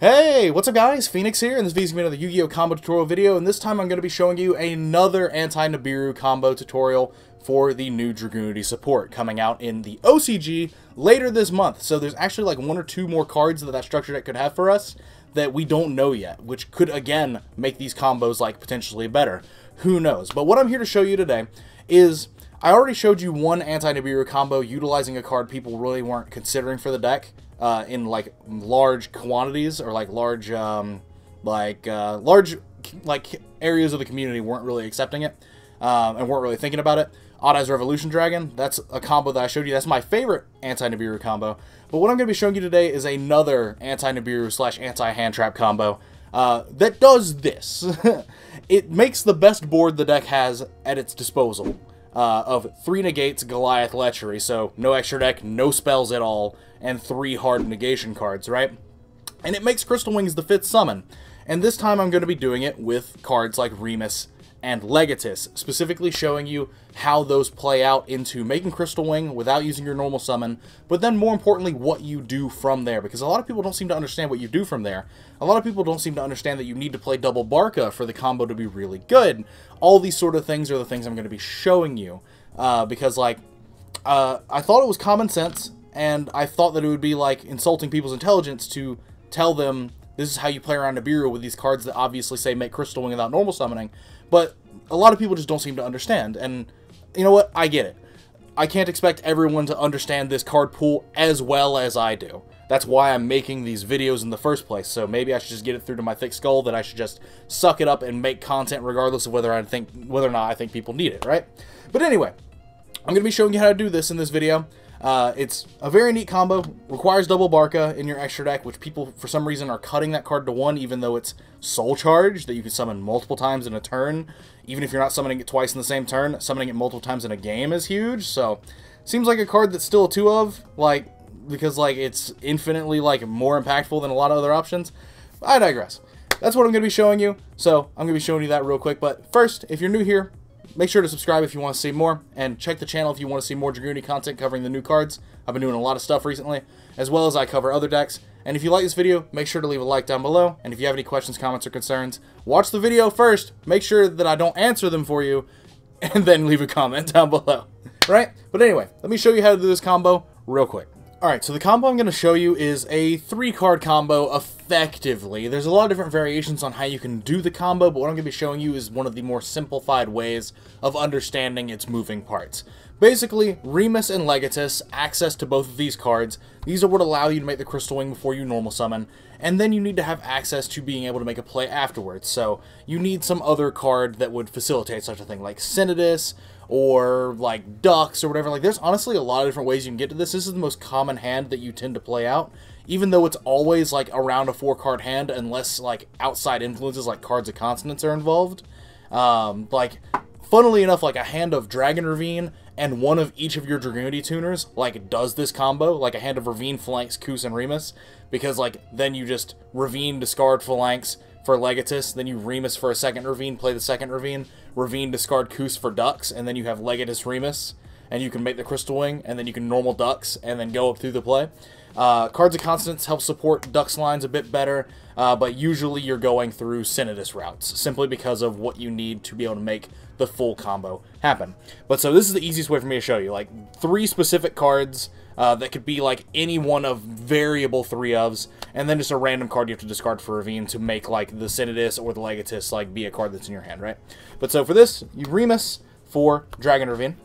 Hey, what's up guys? Phoenix here, and this is another Yu-Gi-Oh! Combo tutorial video, and this time I'm going to be showing you another anti-Nibiru combo tutorial for the new Dragunity support, coming out in the OCG later this month. So there's actually like one or two more cards that structure deck could have for us that we don't know yet, which could again make these combos like potentially better. Who knows? But what I'm here to show you today is, I already showed you one anti-Nibiru combo utilizing a card people really weren't considering for the deck. In like large quantities, or like large areas of the community weren't really accepting it and weren't really thinking about it. Odd-Eyes Revolution Dragon, that's a combo that I showed you. That's my favorite anti-Nibiru combo. But what I'm going to be showing you today is another anti-Nibiru slash anti-hand trap combo that does this. It makes the best board the deck has at its disposal of 3 negates, Goliath Lechery, so no extra deck, no spells at all, and 3 hard negation cards, right? And it makes Crystal Wings the 5th summon. And this time I'm going to be doing it with cards like Remus and Legatus, specifically showing you how those play out into making Crystal Wing without using your normal summon, but then more importantly, what you do from there, because a lot of people don't seem to understand what you do from there. A lot of people don't seem to understand that you need to play double Barca for the combo to be really good. All these sort of things are the things I'm going to be showing you, because like, I thought it was common sense, and I thought that it would be like insulting people's intelligence to tell them this is how you play around Nibiru with these cards that obviously say make Crystal Wing without normal summoning, but a lot of people just don't seem to understand, and you know what, I get it. I can't expect everyone to understand this card pool as well as I do. That's why I'm making these videos in the first place, so maybe I should just get it through to my thick skull that I should just suck it up and make content regardless of whether or not I think people need it, right? But anyway, I'm going to be showing you how to do this in this video. It's a very neat combo, requires double Barca in your extra deck, which people for some reason are cutting that card to 1 even though it's soul charge, that you can summon multiple times in a turn. Even if you're not summoning it twice in the same turn, summoning it multiple times in a game is huge, so seems like a card that's still a 2 of, like, because like it's infinitely like more impactful than a lot of other options. I digress. That's what I'm going to be showing you, so I'm going to be showing you that real quick, but first, if you're new here, make sure to subscribe if you want to see more, and check the channel if you want to see more Dragunity content covering the new cards. I've been doing a lot of stuff recently, as well as I cover other decks. And if you like this video, make sure to leave a like down below, and if you have any questions, comments, or concerns, watch the video first, make sure that I don't answer them for you, and then leave a comment down below, right? But anyway, let me show you how to do this combo real quick. Alright, so the combo I'm going to show you is a 3-card combo, effectively. There's a lot of different variations on how you can do the combo, but what I'm going to be showing you is one of the more simplified ways of understanding its moving parts. Basically, Remus and Legatus, access to both of these cards, these are what allow you to make the Crystal Wing before you normal summon, and then you need to have access to being able to make a play afterwards, so you need some other card that would facilitate such a thing, like Synodus, or like Dux or whatever. Like, there's honestly a lot of different ways you can get to this. This is the most common hand that you tend to play out, even though it's always like around a 4-card hand unless like outside influences like Cards of Constance are involved. Like, funnily enough, like a hand of Dragon Ravine and one of each of your Dragunity tuners like does this combo, like a hand of Ravine, Phalanx, Couse, and Remus, because like then you just Ravine, discard Phalanx for Legatus, then you Remus for a second Ravine, play the second Ravine, Ravine, discard Couse for Dux, and then you have Legatus, Remus, and you can make the Crystal Wing, and then you can normal Dux, and then go up through the play. Cards of Constance help support Dux lines a bit better, but usually you're going through Synodus routes, simply because of what you need to be able to make the full combo happen. But so this is the easiest way for me to show you, like, 3 specific cards that could be like any one of variable 3-ofs, and then just a random card you have to discard for Ravine to make like the Synodus or the Legatus like be a card that's in your hand, right? But so for this, you Remus for Dragon Ravine.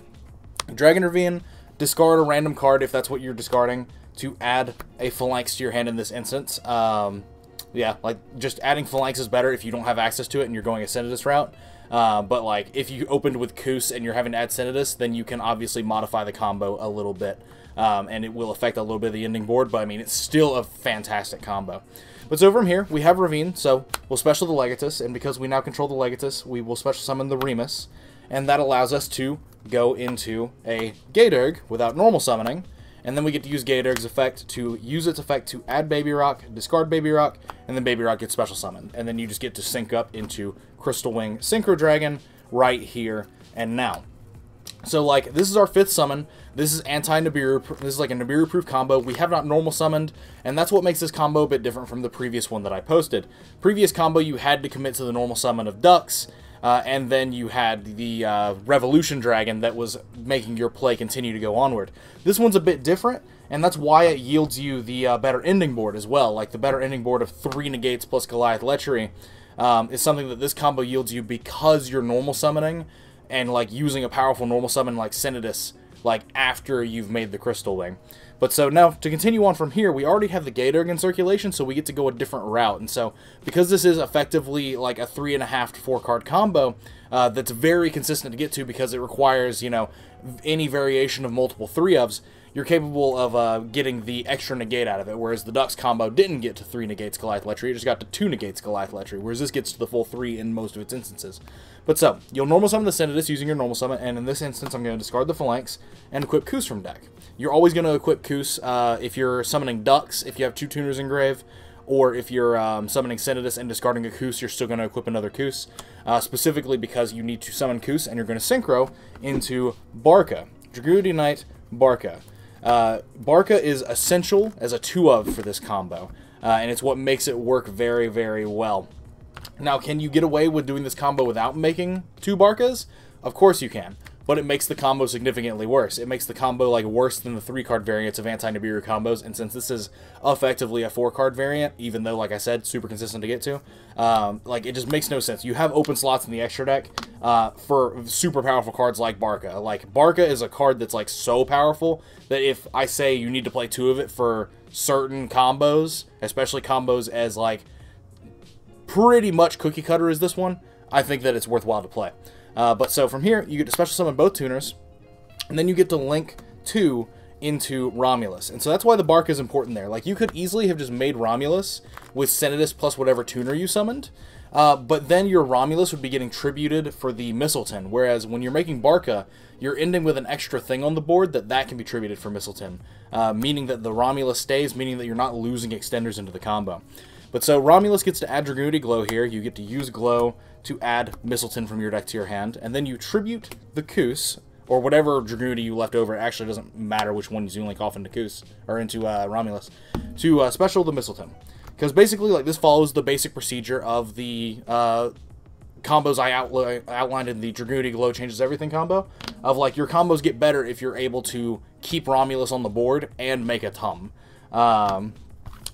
Dragon Ravine, discard a random card if that's what you're discarding to add a Phalanx to your hand in this instance. Yeah, like just adding Phalanx is better if you don't have access to it and you're going a Synodus route. But like if you opened with Couse and you're having to add Synodus, then you can obviously modify the combo a little bit. And it will affect a little bit of the ending board, but I mean, it's still a fantastic combo. But so from here, we have Ravine, so we'll special the Legatus, and because we now control the Legatus, we will special summon the Remus, and that allows us to go into a Gae Dearg without normal summoning, and then we get to use Gae Dearg's effect to use its effect to add Baby Rock, discard Baby Rock, and then Baby Rock gets special summoned, and then you just get to sync up into Crystal Wing Synchro Dragon right here and now. So, like, this is our fifth summon. This is anti-Nibiru. This is like a Nibiru-proof combo. We have not normal summoned, and that's what makes this combo a bit different from the previous one that I posted. Previous combo, you had to commit to the normal summon of Dux, and then you had the Revolution Dragon that was making your play continue to go onward. This one's a bit different, and that's why it yields you the better ending board as well. Like, the better ending board of 3 negates plus Goliath Lechery is something that this combo yields you because you're normal summoning, and like using a powerful normal summon like Synodus, like after you've made the Crystal Wing. But so now to continue on from here, we already have the Gae Dearg in circulation, so we get to go a different route. And so because this is effectively like a 3.5 to 4 card combo, that's very consistent to get to because it requires, you know, any variation of multiple 3-ofs. You're capable of getting the extra negate out of it, whereas the Dux combo didn't get to 3 negates Goliath Lechery, it just got to 2 negates Goliath Lechery, whereas this gets to the full 3 in most of its instances. But so, you'll normal summon the Synodus using your normal summon, and in this instance I'm going to discard the Phalanx and equip Couse from deck. You're always going to equip Couse if you're summoning Dux, if you have 2 tuners in grave, or if you're summoning Synodus and discarding a Couse, you're still going to equip another Couse, specifically because you need to summon Couse, and you're going to synchro into Barca, Dragunity Knight, Barca. Barca is essential as a 2-of for this combo, and it's what makes it work very, very well. Now, can you get away with doing this combo without making 2 Barcas? Of course you can, but it makes the combo significantly worse. It makes the combo, like, worse than the 3-card variants of anti-Nibiru combos, and since this is effectively a 4-card variant, even though, like I said, super consistent to get to, like, it just makes no sense. You have open slots in the extra deck for super powerful cards like Barca. Like, Barca is a card that's, like, so powerful that if I say you need to play 2 of it for certain combos, especially combos as, like, pretty much cookie cutter as this one, I think that it's worthwhile to play. But so from here, you get to special summon both tuners, and then you get to link 2 into Romulus. And so that's why the Barca is important there. Like, you could easily have just made Romulus with Synodus plus whatever tuner you summoned, but then your Romulus would be getting tributed for the Mistleton, whereas when you're making Barca, you're ending with an extra thing on the board that can be tributed for Mistleton, meaning that the Romulus stays, meaning that you're not losing extenders into the combo. But so Romulus gets to add Dragunity Glow here. You get to use Glow to add Mistleton from your deck to your hand, and then you tribute the Couse, or whatever Dragunity you left over. It actually doesn't matter which one you link off into Couse, or into Romulus, to special the Mistleton. Because basically, like, this follows the basic procedure of the combos I outlined in the Dragunity Glow Changes Everything combo, of, like, your combos get better if you're able to keep Romulus on the board and make Atum.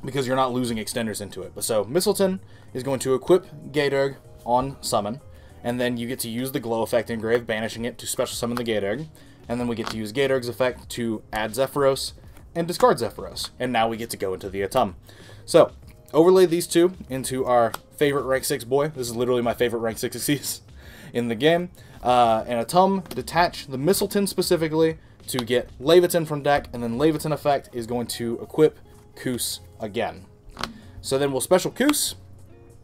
Because you're not losing extenders into it. But so Mistleton is going to equip Gae Dearg on summon, and then you get to use the Glow effect in grave, banishing it to special summon the Gae Dearg, and then we get to use Gae Dearg's effect to add Zephyros and discard Zephyros, and now we get to go into the Atum. So overlay these two into our favorite rank 6 boy. This is literally my favorite rank 6 in the game. And Atum, detach the Mistleton specifically to get Leyvaten from deck, and then Leyvaten effect is going to equip Couse again. So then we'll special Couse,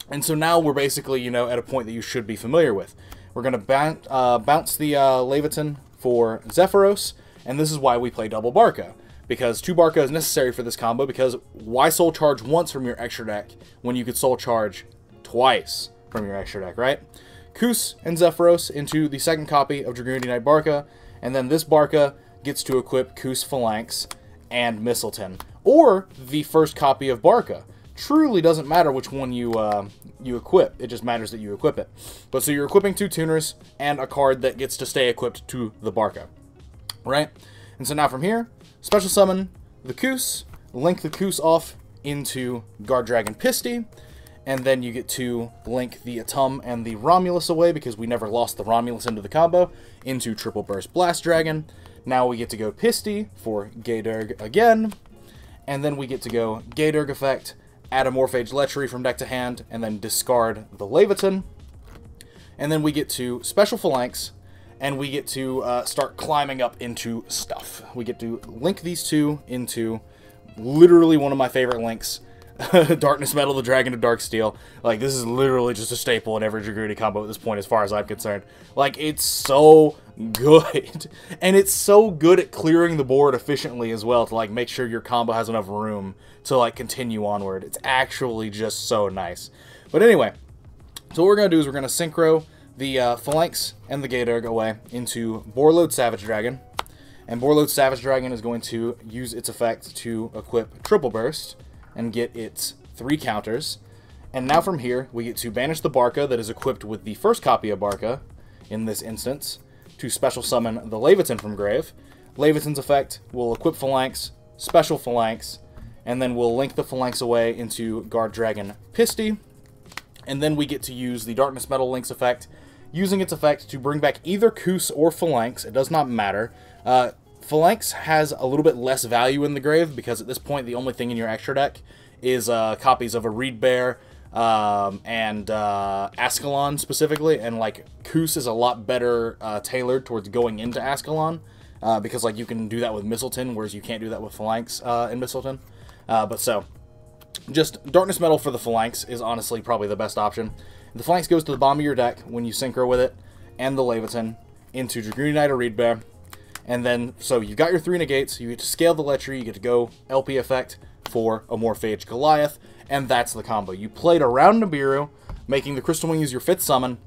and so now we're basically, you know, at a point that you should be familiar with. We're going to bounce the Leyvaten for Zephyros, and this is why we play double Barca, because 2 Barca is necessary for this combo, because why soul charge once from your extra deck when you could soul charge twice from your extra deck, right? Couse and Zephyros into the second copy of Dragunity Knight Barca, and then this Barca gets to equip Couse, Phalanx, and Mistleton, or the first copy of Barca. Truly doesn't matter which one you equip. It just matters that you equip it. But so you're equipping 2 tuners and a card that gets to stay equipped to the Barca, right? And so now from here, special summon the Couse, link the Couse off into Guardragon Pisty, and then you get to link the Atum and the Romulus away, because we never lost the Romulus into the combo, into Triple Burst Blast Dragon. Now we get to go Pisty for Gae Dearg again, and then we get to go Gae Dearg effect, add Amorphage Lechery from deck to hand, and then discard the Leyvaten. And then we get to special Phalanx, and we get to start climbing up into stuff. We get to link these two into literally one of my favorite links, Darkness Metal, the Dragon of Dark Steel. Like, this is literally just a staple in every Dragunity combo at this point, as far as I'm concerned. Like, it's so good, and it's so good at clearing the board efficiently as well, to, like, make sure your combo has enough room to, like, continue onward. It's actually just so nice. But anyway, so what we're gonna do is we're gonna synchro the Phalanx and the Gae Dearg away into Borreload Savage Dragon. And Borreload Savage Dragon is going to use its effect to equip Triple Burst and get its 3 counters. And now from here, we get to banish the Barca that is equipped with the first copy of Barca, in this instance, to special summon the Leyvaten from Grave. Leyvaten's effect will equip Phalanx, special Phalanx, and then we'll link the Phalanx away into Guardragon Pisty. And then we get to use the Darkness Metal Link's effect, using its effect to bring back either Couse or Phalanx. It does not matter. Phalanx has a little bit less value in the Grave, because at this point the only thing in your extra deck is copies of a Reedbear and Ascalon specifically, and like Couse is a lot better tailored towards going into Ascalon, because like you can do that with Mistleton, whereas you can't do that with Phalanx in Mistleton. But so, just Darkness Metal for the Phalanx is honestly probably the best option. The Phalanx goes to the bottom of your deck when you synchro with it, and the Leyvaten into Dragunity or Reedbear. And then, so you've got your 3 negates, you get to scale the Lechery, you get to go LP effect for Amorphage Goliath, and that's the combo. You played around Nibiru, making the Crystal Wing as your 5th summon,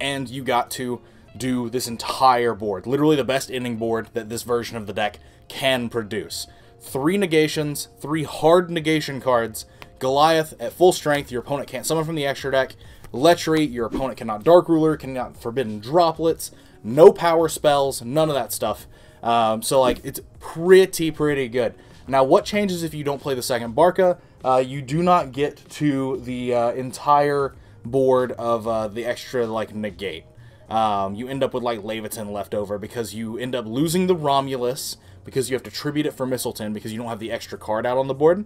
and you got to do this entire board. Literally the best ending board that this version of the deck can produce. 3 negations, 3 hard negation cards, Goliath at full strength, your opponent can't summon from the extra deck, Lechery, your opponent cannot Dark Ruler, cannot Forbidden Droplets, no power spells, none of that stuff. So like, it's pretty good. Now what changes if you don't play the second Barca? You do not get to the entire board of the extra like negate. You end up with like Leyvaten left over, because you end up losing the Romulus, because you have to tribute it for Mistleton, because you don't have the extra card out on the board.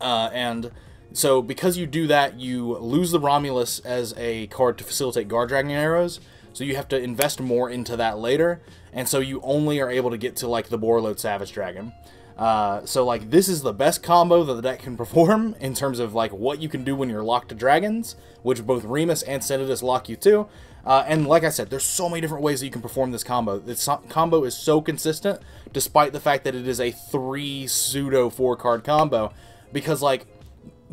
And so because you do that, you lose the Romulus as a card to facilitate Guardragon arrows, so you have to invest more into that later, and so you only are able to get to, like, the Borreload Savage Dragon. So, like, this is the best combo that the deck can perform in terms of, like, what you can do when you're locked to dragons, which both Remus and Synodus lock you to. And like I said, there's so many different ways that you can perform this combo. This combo is so consistent, despite the fact that it is a 3 pseudo 4-card combo, because, like,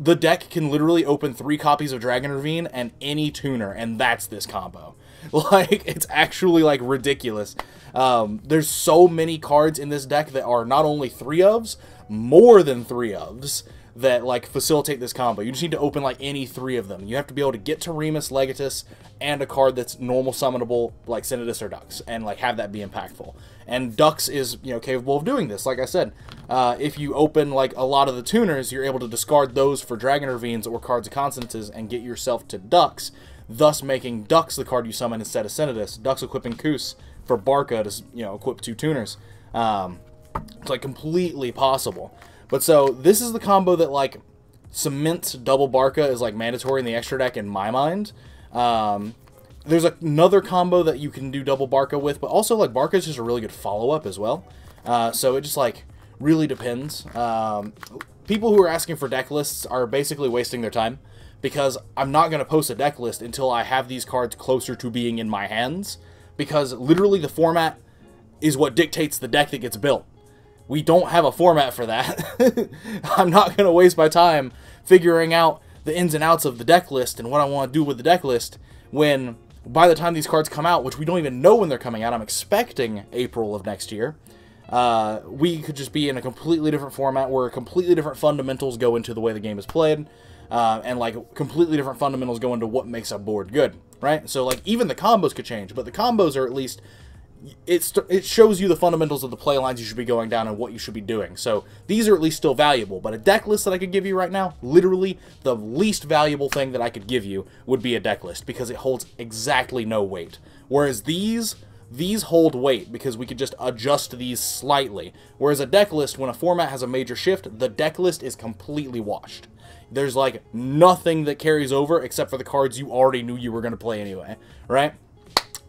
the deck can literally open 3 copies of Dragon Ravine and any tuner, and that's this combo. Like, it's actually, like, ridiculous. There's so many cards in this deck that are not only 3-ofs, more than 3-ofs, that, like, facilitate this combo. You just need to open, like, any 3 of them. You have to be able to get to Remus, Legatus, and a card that's normal summonable, like Synodus or Dux, and, like, have that be impactful. And Dux is, you know, capable of doing this. Like I said, if you open, like, a lot of the tuners, you're able to discard those for Dragon Ravines or Cards of Constances and get yourself to Dux, thus making Dux the card you summon instead of Synodus. Dux equipping Couse for Barca to, you know, equip 2 tuners. It's, like, completely possible. But so, this is the combo that, like, cements double Barca is, like, mandatory in the extra deck in my mind. There's another combo that you can do double Barca with, but also, like, Barca is just a really good follow-up as well. So it just, like, really depends. People who are asking for deck lists are basically wasting their time, because I'm not going to post a deck list until I have these cards closer to being in my hands, because literally the format is what dictates the deck that gets built. We don't have a format for that. I'm not going to waste my time figuring out the ins and outs of the deck list and what I want to do with the deck list when, by the time these cards come out, which we don't even know when they're coming out, I'm expecting April of next year, we could just be in a completely different format where completely different fundamentals go into the way the game is played, and like completely different fundamentals go into what makes a board good, right? So like even the combos could change, but the combos are at least... It shows you the fundamentals of the play lines you should be going down and what you should be doing. So these are at least still valuable, but a deck list that I could give you right now, literally the least valuable thing that I could give you would be a deck list, because it holds exactly no weight. Whereas these hold weight because we could just adjust these slightly. Whereas a deck list, when a format has a major shift, the deck list is completely washed. There's like nothing that carries over except for the cards you already knew you were going to play anyway, right?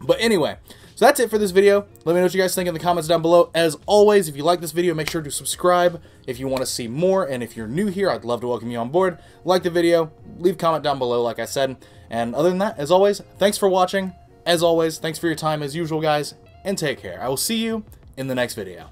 But anyway, so that's it for this video. Let me know what you guys think in the comments down below. As always, if you like this video, make sure to subscribe if you want to see more. And if you're new here, I'd love to welcome you on board. Like the video, leave a comment down below, like I said. And other than that, as always, thanks for watching. As always, thanks for your time as usual, guys. And take care. I will see you in the next video.